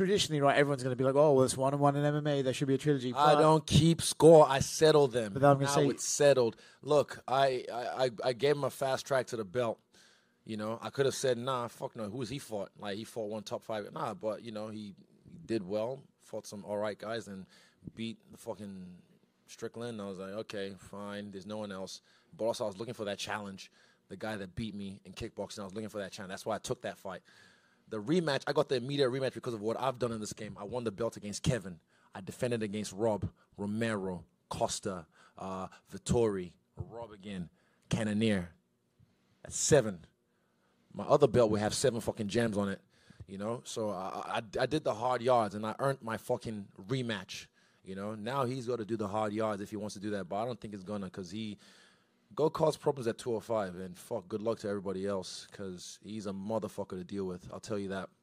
traditionally, right, everyone's going to be like, oh, well, it's 1-1 in MMA. There should be a trilogy. But I don't keep score. I settle them. But now it's settled. Look, I gave him a fast track to the belt. You know, I could have said, nah, fuck no. Who's he fought? Like, he fought one top five. Nah, but, you know, he did well, fought some all right guys, and beat the fucking Strickland. I was like, okay, fine. There's no one else. But also, I was looking for that challenge. The guy that beat me in kickboxing, I was looking for that challenge. That's why I took that fight. The rematch, I got the immediate rematch because of what I've done in this game. I won the belt against Kevin. I defended against Rob, Romero, Costa, Vittori, Rob again, Cannoneer. That's 7. My other belt would have 7 fucking gems on it, you know? So I did the hard yards, and I earned my fucking rematch, you know? Now he's got to do the hard yards if he wants to do that, but I don't think it's going to because he go cause problems at 205, and fuck, good luck to everybody else because he's a motherfucker to deal with. I'll tell you that.